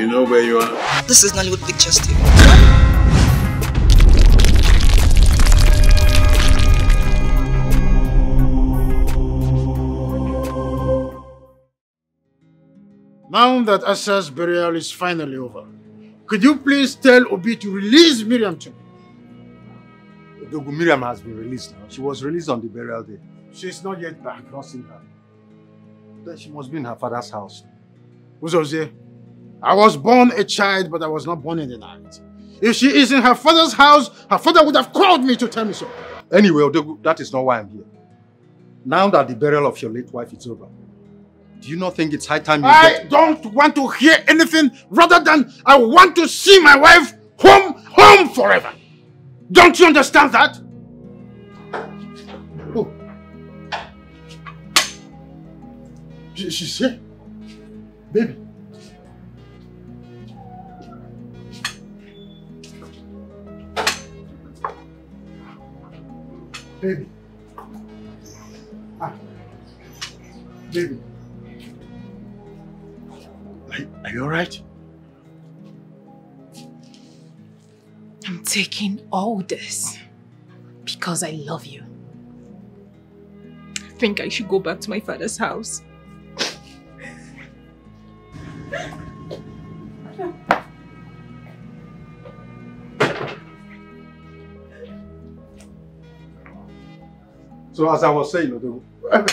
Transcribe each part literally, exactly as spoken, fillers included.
You know where you are? This is Nollywood Pictures T V. Now that Asa's burial is finally over, could you please tell Obi to release Miriam to me? Odogwu, Miriam has been released now. She was released on the burial day. She's not yet back. I've not seen her. Then she must be in her father's house. Uzozie, I was born a child, but I was not born in the night. If she is in her father's house, her father would have called me to tell me so. Anyway, Odogwu, that is not why I'm here. Now that the burial of your late wife is over, do you not think it's high time you I get... don't want to hear anything rather than I want to see my wife home, home forever. Don't you understand that? Oh. She's here. Baby. Baby. Ah. Baby. Are, are you alright? I'm taking all this because I love you. I think I should go back to my father's house. So as I was saying, Odogwu, uh,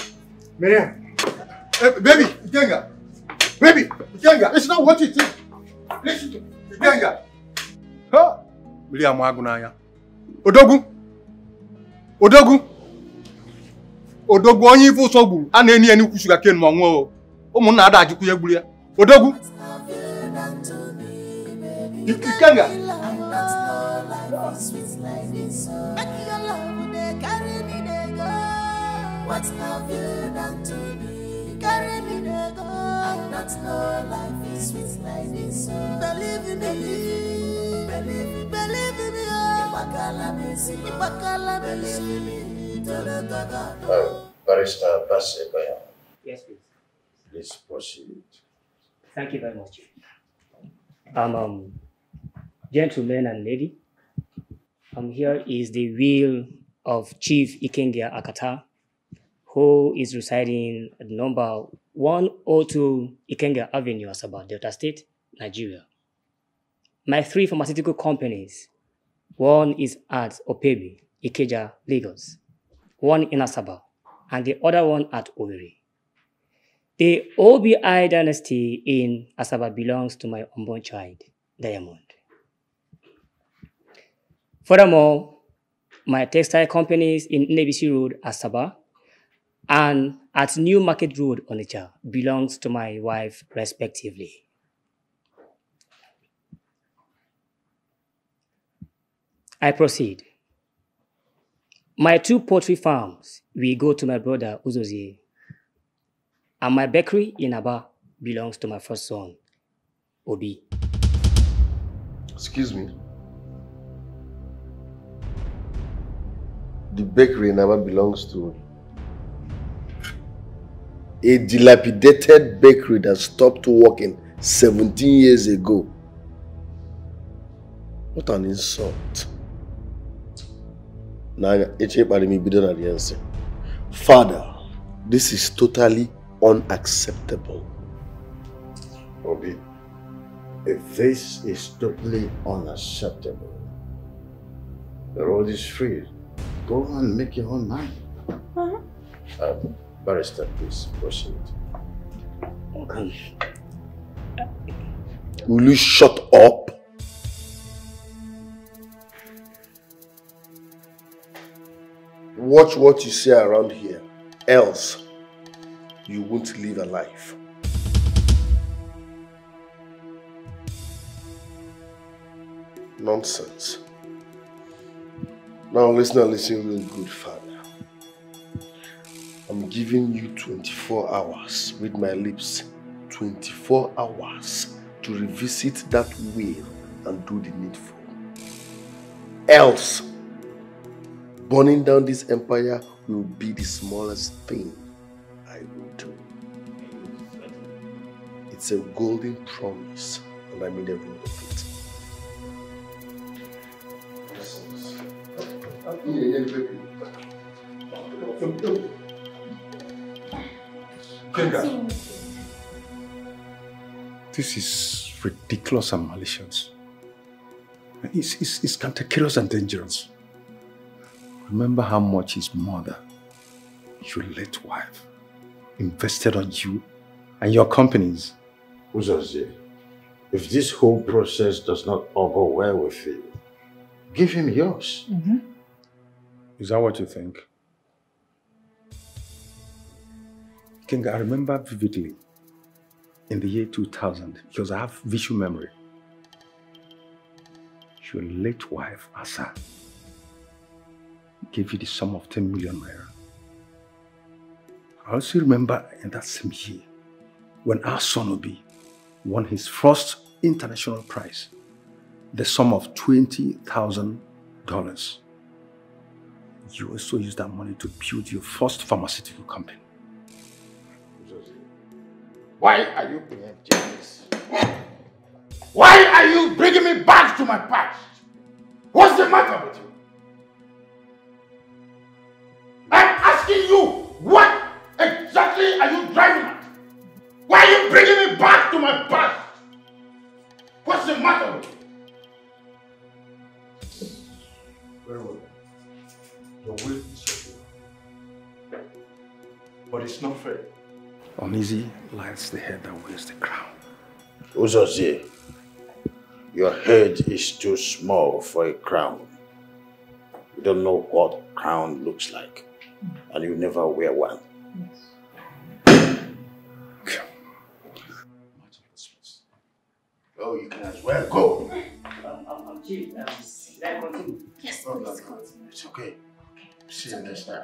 Miriam, uh, baby, Ikenga, baby, Ikenga, it's not what you think. Listen to me, Ikenga. Huh? Miriam Wagunaya. Odogwu, Odogwu, Odogwu, Anyiwo Sobu, and any any Kusuga Ken Mango, Omuna Ada Jukuya Bulia. Odogwu, Ikenga. What's love you done to me? Carry me there, go. And that's no life is sweet like this. So believe in me, believe in me, believe in me. Oh, believe in me. Oh, Barrister Bassey, Bayo. Yes, please. Please proceed. Thank you very much. Um, um, gentlemen and lady, um, here is the will of Chief Ikenga Akata, who is residing at number one oh two Ikeja Avenue, Asaba, Delta State, Nigeria. My three pharmaceutical companies, one is at Opebi, Ikeja, Lagos, one in Asaba, and the other one at Oberi. The O B I Dynasty in Asaba belongs to my unborn child, Diamond. Furthermore, my textile companies in Nebisi Road, Asaba, and at New Market Road, Onitsha, belongs to my wife, respectively. I proceed. My two poultry farms will go to my brother, Uzozie, and my bakery in Aba belongs to my first son, Obi. Excuse me. The bakery in Aba belongs to a dilapidated bakery that stopped working seventeen years ago. What an insult. Father, this is totally unacceptable. Obi, if this is totally unacceptable, the road is free. Go and make your own mind. Uh-huh. um, Barrister, please proceed. Okay. Will you shut up? Watch what you say around here, else you won't live alive. Nonsense. Now listen and listen real good, Father. I'm giving you twenty-four hours with my lips, twenty-four hours to revisit that will and do the needful. Else, burning down this empire will be the smallest thing I will do. It's a golden promise. and I made everything complete. This is ridiculous and malicious. It's, it's, it's cantankerous and dangerous. Remember how much his mother, your late wife, invested on you and your companies. Uzozie, if this whole process does not go well with you, give him yours. Mm-hmm. Is that what you think? King, I remember vividly in the year two thousand, because I have visual memory. Your late wife, Asa, gave you the sum of ten million naira. I also remember in that same year, when our son Obi won his first international prize, the sum of twenty thousand dollars. You also used that money to build your first pharmaceutical company. Why are you preempting this? Why are you bringing me back to my past? What's the matter with you? I'm asking you, what exactly are you driving at? Why are you bringing me back to my past? What's the matter with you? Very well. Your will is your will. But it's not fair. Uneasy lies the head that wears the crown. Uzozie, your head is too small for a crown. You don't know what a crown looks like, and you never wear one. Yes. Oh, you can as well go. I'm chief. Can I continue? Yes, no, please no, no. Continue. It's okay. Okay. See you next time.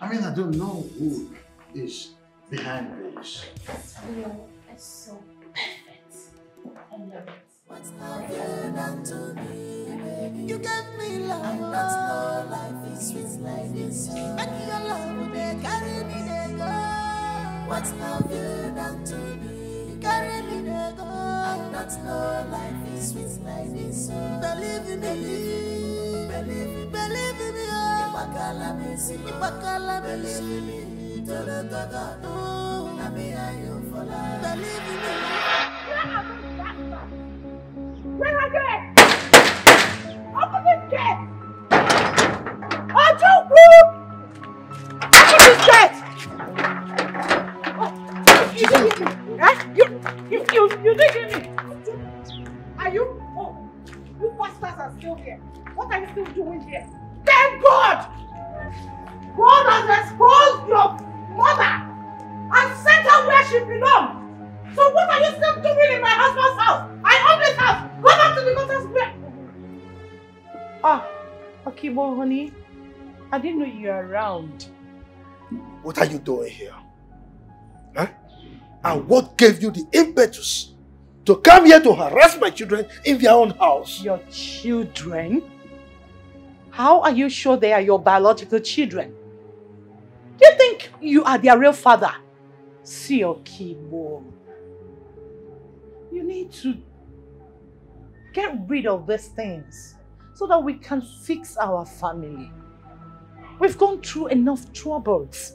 I mean, I don't know who is behind this. This video is so perfect. I love it. What's not good enough to me? You gave me love. And that's not life is sweet like this. And your love will be carry me there, go. What's not good enough to me? Carry me there, go. And that's not life is sweet like this. Believe in me. Believe in me. Believe in me. Where are they? Open this gate! Odogwu! Open this gate! Oh, you didn't hit me! Huh? You, you, you, you didn't hit me! Are you? Oh, you bastards are still here. What are you still doing here? Thank God! God has exposed your mother and sent her where she belongs. So what are you still doing in my husband's house? I own this house. Go back to the daughter's place. Ah, Akibo, honey. I didn't know you were around. What are you doing here? Huh? And what gave you the impetus to come here to harass my children in their own house? Your children? How are you sure they are your biological children? Do you think you are their real father? See, Akibo, you need to get rid of these things so that we can fix our family. We've gone through enough troubles.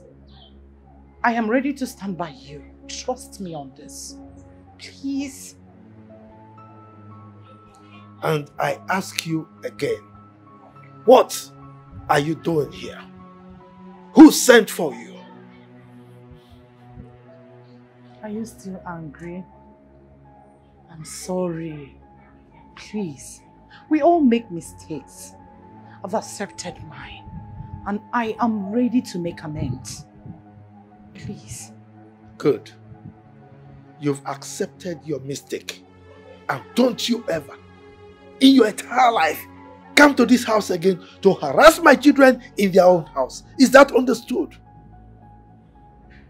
I am ready to stand by you. Trust me on this. Please. And I ask you again. What are you doing here? Who sent for you? Are you still angry? I'm sorry. Please. We all make mistakes. I've accepted mine. And I am ready to make amends. Please. Good. You've accepted your mistake. And don't you ever, in your entire life, come to this house again to harass my children in their own house. Is that understood?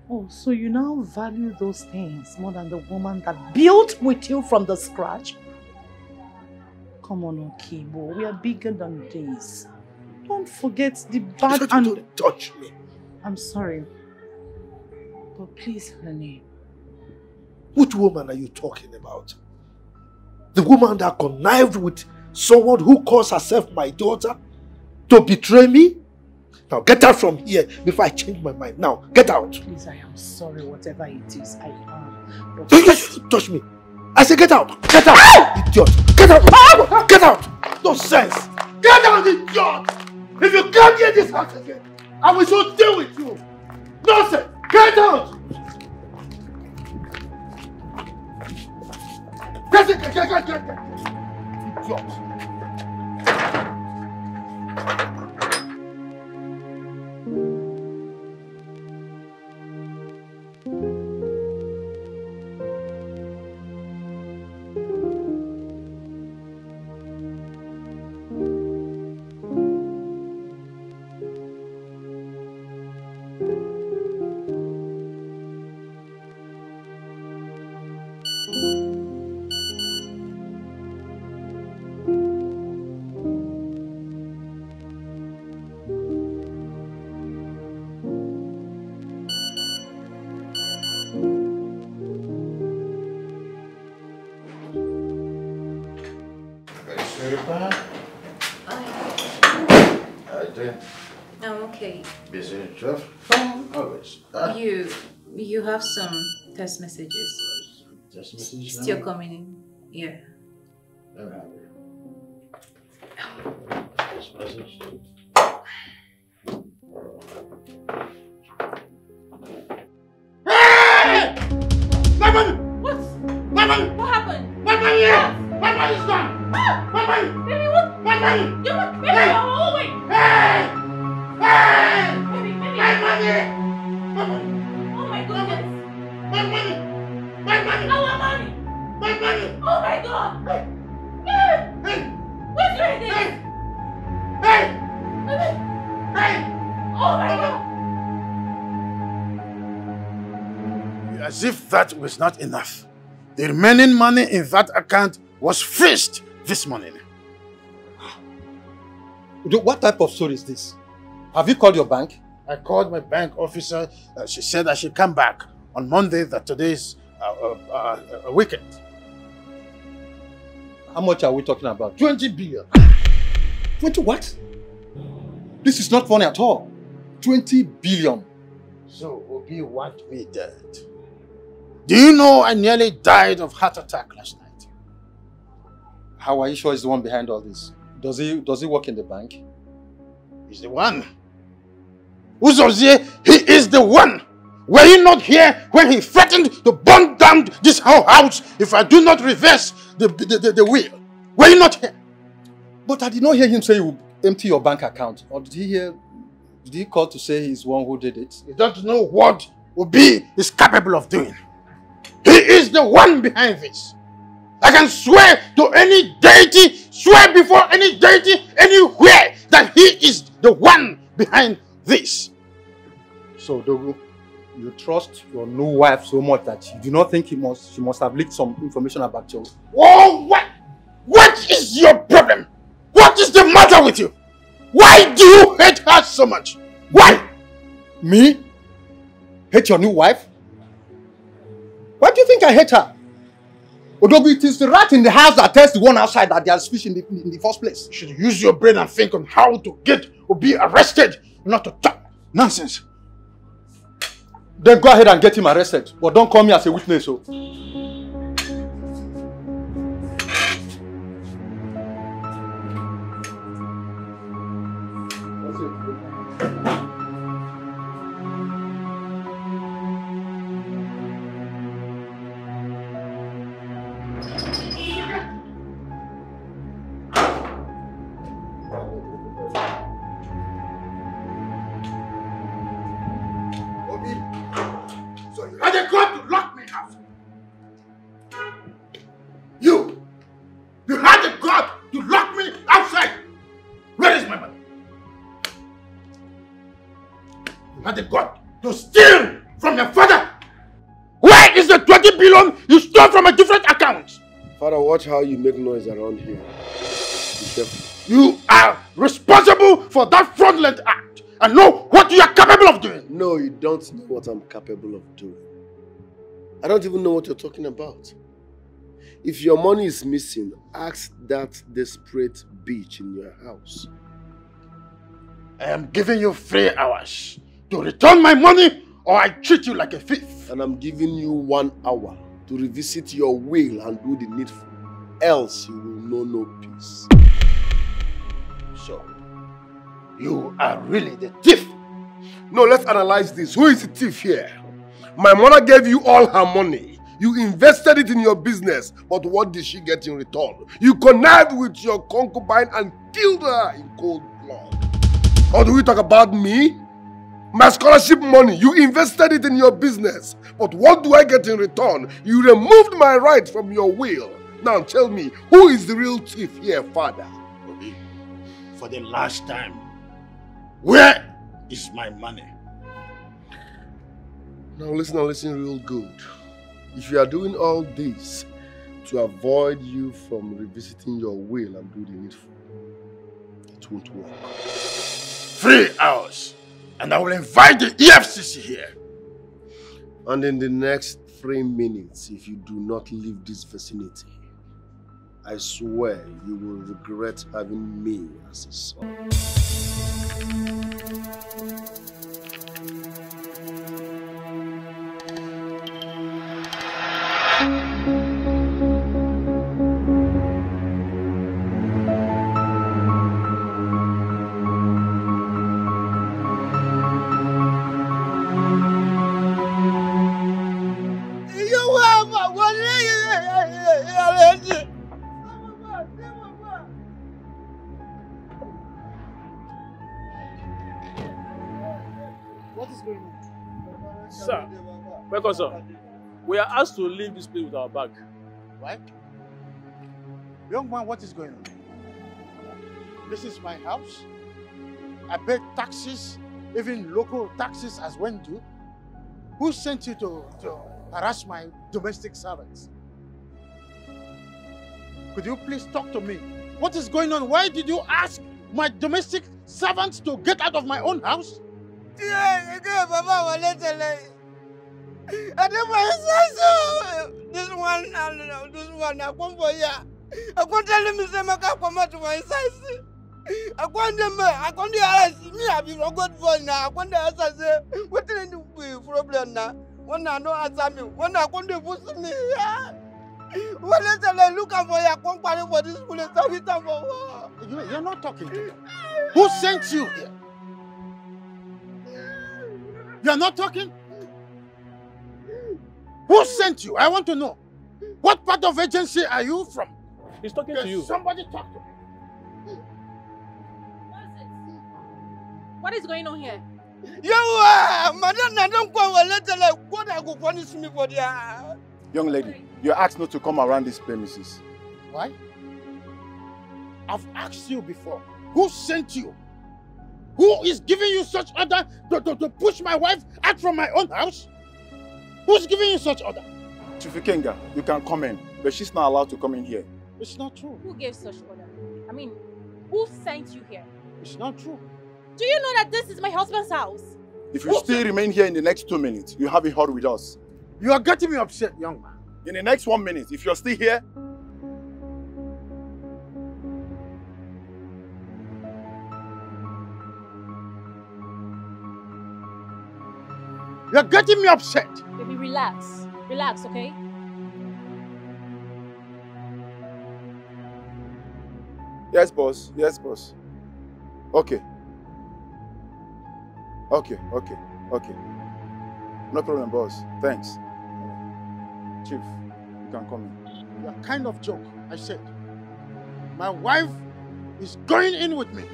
Oh, so you now value those things more than the woman that built with you from the scratch? Come on, Okibo. We are bigger than this. Don't forget the bad and... Don't touch me. I'm sorry. But please, honey. Which woman are you talking about? The woman that connived with someone who calls herself my daughter to betray me? Now get out from here before I change my mind. Now get out. Please, I am sorry, whatever it is, I am. But don't touch, touch me. I say get out. Get out. Ah! Idiot. Get out. Ah! Get out. No sense. Get out, idiot. If you come near this house again, I will so deal with you. Nonsense. Get out. Get it, get, get, get, get, get. Idiot. Have some test messages. Test messages still now? Coming in. Yeah. Don't have it. Test message. Hey! My money! What? My money! What happened? My money! What? My money is gone! Ah! My money! Baby, what? My money! You were baby, hey! Oh, wait! Hey! Hey! Baby, baby! My money! My money! My money! My money! Our money! My money! Oh my God! Hey! Hey! What's your name? Hey! Hey! Hey! Oh my God! As if that was not enough. The remaining money in that account was fished this morning. What type of story is this? Have you called your bank? I called my bank officer. Uh, she said I should come back on Monday, that today's a uh, uh, uh, uh, weekend. How much are we talking about? twenty billion. twenty what? This is not funny at all. twenty billion. So, Obi, what we did. Do you know I nearly died of heart attack last night? How are you sure he's the one behind all this? Does he, does he work in the bank? He's the one. Uzozie, he is the one. Were you not here when he threatened to burn down this whole house if I do not reverse the, the, the, the will? Were you not here? But I did not hear him say he would empty your bank account. Or did he hear, did he call to say he's the one who did it? You don't know what Obi is capable of doing. He is the one behind this. I can swear to any deity, swear before any deity, anywhere, that he is the one behind this. So, Dogu, you trust your new wife so much that you do not think he must, she must have leaked some information about you. Oh, what? What is your problem? What is the matter with you? Why do you hate her so much? Why? Me? Hate your new wife? Why do you think I hate her? Odogwu, it is the rat in the house that tells the one outside that there is fish in the, in the first place. You should use your brain and think on how to get or be arrested, not to talk nonsense. Then go ahead and get him arrested, but don't call me as a witness. So. Watch how you make noise around here. Be careful. You are responsible for that fraudulent act and know what you are capable of doing. No, you don't know what I'm capable of doing. I don't even know what you're talking about. If your money is missing, ask that desperate bitch in your house. I am giving you three hours to return my money or I treat you like a thief. And I'm giving you one hour to revisit your will and do the needful. Else you will know no peace. So, you are really the thief. No, let's analyze this. Who is the thief here? My mother gave you all her money. You invested it in your business, but what did she get in return? You connived with your concubine and killed her in cold blood. Or do we talk about me? My scholarship money, you invested it in your business, but what do I get in return? You removed my right from your will. Now tell me, who is the real thief here, Father? Obi, for the last time, where is my money? Now listen, now listen real good. If you are doing all this to avoid you from revisiting your will and do the needful, it won't work. Three hours, and I will invite the E F C C here. And in the next three minutes, if you do not leave this vicinity, I swear you will regret having me as a son. Because, uh, we are asked to leave this place with our bag. Why? Young man, what is going on? This is my house. I paid taxes, even local taxes as when due. Who sent you to, to harass my domestic servants? Could you please talk to me? What is going on? Why did you ask my domestic servants to get out of my own house? I never said so. This one, and this one, I come for ya. I can't tell him, Mister Maka, come out to my size. I can't tell him, I can't tell him, I be forgot for now. I can't tell him, what is the problem now? One I know answer me, one I can't do push me. One I tell him, look for ya, come party for this police officer for war. You're not talking to me. Who sent you here? You're not talking? Who sent you? I want to know. What part of agency are you from? He's talking Can to you. Somebody talk to me. What is going on here? You are, madam, I don't come and let them like God I go punish me for their. Young lady, you're asked not to come around these premises. Why? I've asked you before. Who sent you? Who is giving you such order to, to, to push my wife out from my own house? Who's giving you such order? Tufikenga, you can come in, but she's not allowed to come in here. It's not true. Who gave such order? I mean, who sent you here? It's not true. Do you know that this is my husband's house? If you who? still remain here in the next two minutes, you have a hurt with us. You are getting me upset, young man. In the next one minute, if you're still here... You're getting me upset. Baby, relax. Relax, okay? Yes, boss. Yes, boss. Okay. Okay, okay, okay. No problem, boss. Thanks. Chief, you can come in. You're kind of joke, I said. My wife is going in with me.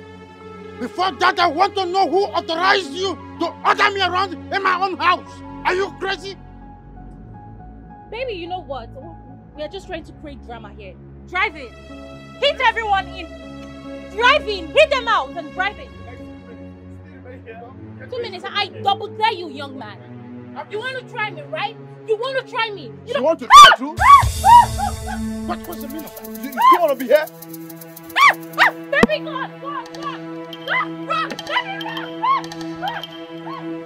Before that, I want to know who authorized you to order me around in my own house. Are you crazy? Baby, you know what? We are just trying to create drama here. Drive in. Hit everyone in. Drive in. Hit them out and drive in. Two minutes. I double dare you, young man. You want to try me, right? You want to try me. You, you don't... want to try too? What was the meaning of that? You, you want to be here? Baby, go on, go on, go on. Run! Run! Baby, run! Run! Run! Run!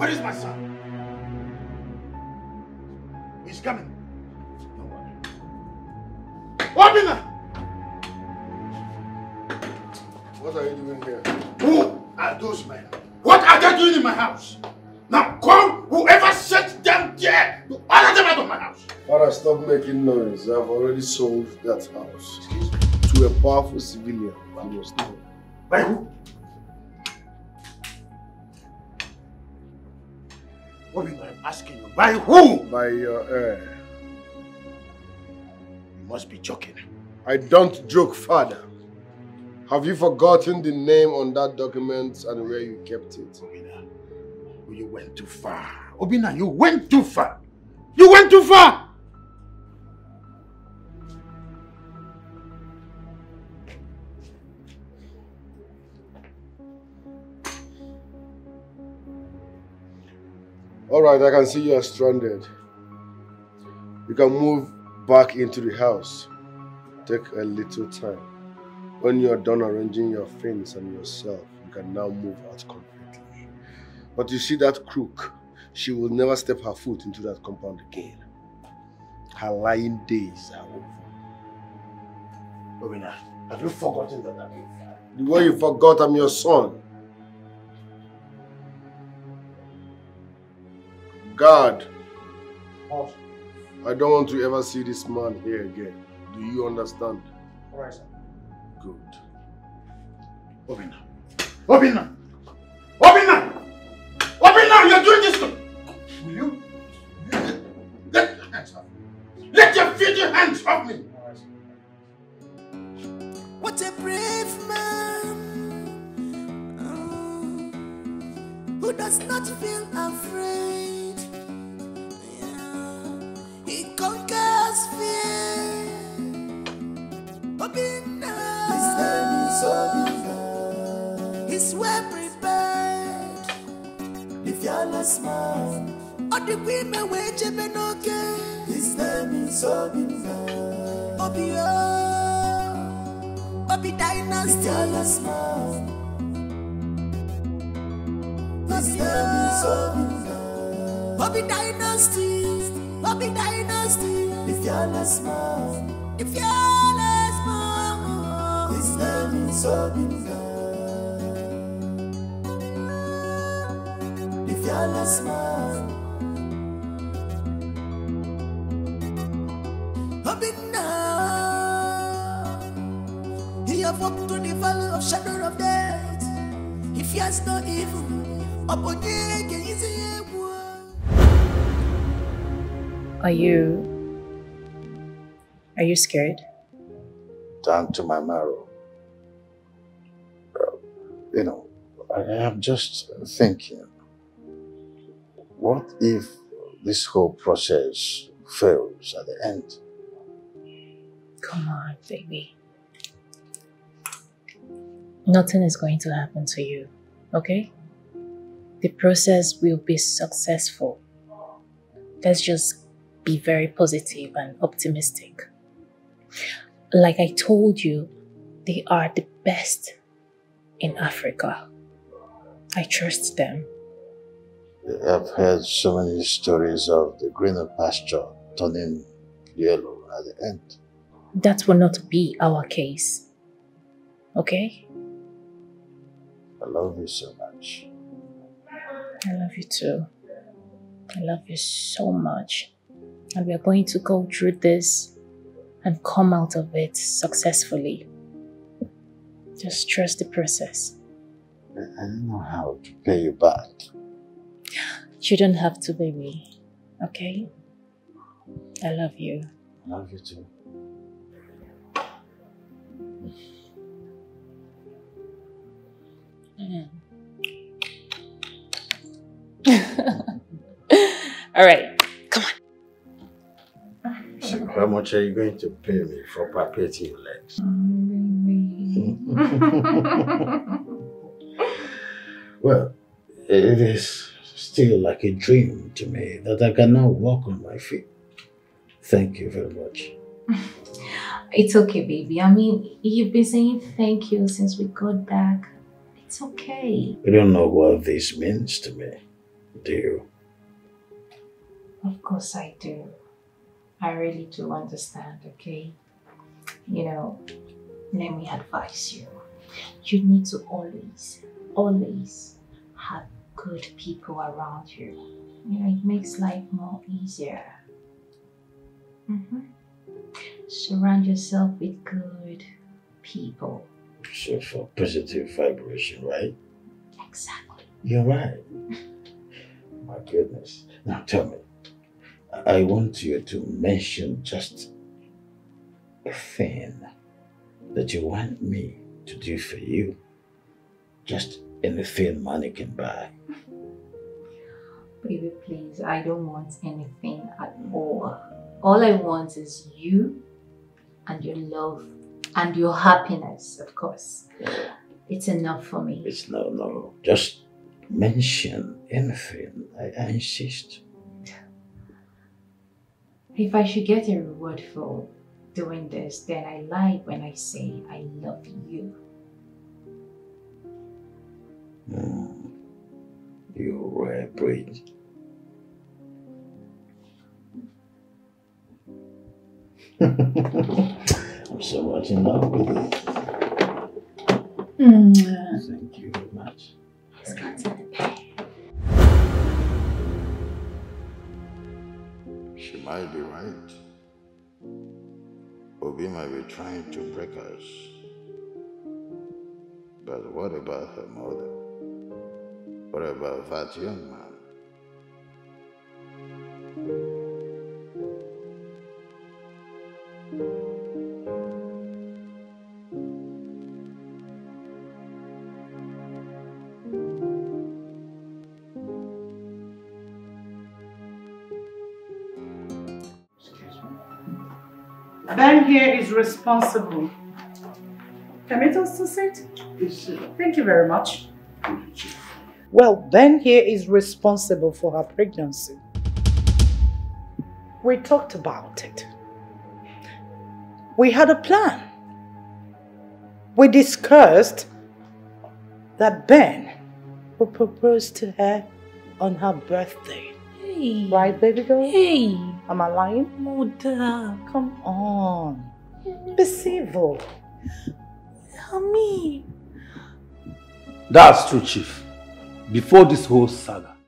Where is my son? He's coming. Obinna! What are you doing here? Who are those men? What are they doing in my house? Now come, whoever sent them there, to order them out of my house. Father, stop making noise. I've already sold that house. Excuse me. To a powerful civilian. By who? What am I asking you? By who? By your heir. You must be joking. I don't joke, Father. Have you forgotten the name on that document and where you kept it? Obinna, you went too far. Obinna, you went too far. You went too far! All right, I can see you are stranded. You can move back into the house. Take a little time. When you are done arranging your things and yourself, you can now move out completely. But you see that crook, she will never step her foot into that compound again. Her lying days are over. Obinna, have you forgotten that I'm your father? The way you forgot I'm your son. God, I don't want to ever see this man here again. Do you understand? All right, sir. Good. Obinna. Obinna! Obinna! Obinna, you're doing this to me! Will you? Let your hands off me. Let your filthy hands off me! All right, sir. What a brave man, oh, who does not feel afraid. He conquers fear. Obinna. His name is Obinna. He's well prepared. The fearless man. Odogwu me we jebe n'oge. His name is Obinna. Obi o. Obi Dynasty. The fearless man. His name is Obinna. Obi Dynasty. Obi Dynasty, the fearless man, the fearless man. His name is Obinna, the fearless man. Obinna, he have walked through the valley of shadow of death. He fears no evil. Upon the Are you... Are you scared? Down to my marrow. Uh, you know, I am just thinking, what if this whole process fails at the end? Come on, baby. Nothing is going to happen to you, okay? The process will be successful. Let's just be very positive and optimistic. Like I told you, they are the best in Africa. I trust them. I've heard so many stories of the greener pasture turning yellow at the end. That will not be our case. Okay? I love you so much. I love you too. I love you so much. And we are going to go through this and come out of it successfully. Just trust the process. I don't know how to pay you back. You don't have to, baby. Okay? I love you. I love you too. Mm. All right. So how much are you going to pay me for perpetuating your legs? Well, it is still like a dream to me that I can now walk on my feet. Thank you very much. It's okay, baby. I mean, you've been saying thank you since we got back. It's okay. You don't know what this means to me. Do you? Of course I do. I really do understand, okay? You know, let me advise you. You need to always, always have good people around you. You know, it makes life more easier. Mm-hmm. Surround yourself with good people. So for positive vibration, right? Exactly. You're right. My goodness. Now tell me, I want you to mention just a thing that you want me to do for you. Just anything money can buy. Baby, please, I don't want anything at all. All I want is you and your love and your happiness, of course. Yeah. It's enough for me. It's no, no. Just mention anything. I, I insist. If I should get a reward for doing this, then I lie when I say I love you. Mm. You were brave. I'm so much in love with you. Mm. Thank you very much. It's got to the pay. She might be right. Obi might be trying to break us. But what about her mother? What about that young man? Madame here is responsible. Permit us to sit? Yes, thank you very much. Well, Ben here is responsible for her pregnancy. We talked about it. We had a plan. We discussed that Ben would propose to her on her birthday. Hey. Right, baby girl? Hey. Am I lying? Mother. Come on. Be civil. Mommy. That's true, Chief. Before this whole saga,